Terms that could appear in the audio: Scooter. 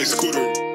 by Scooter.